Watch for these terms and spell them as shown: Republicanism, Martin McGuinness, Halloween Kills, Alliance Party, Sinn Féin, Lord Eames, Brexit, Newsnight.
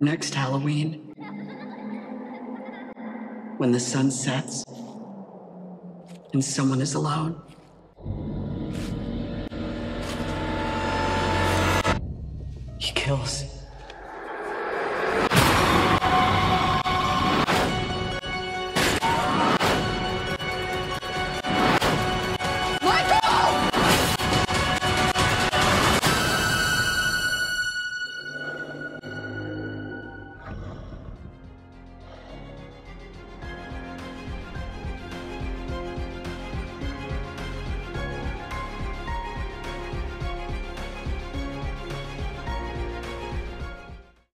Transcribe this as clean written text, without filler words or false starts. Next Halloween, when the sun sets and someone is alone, he kills.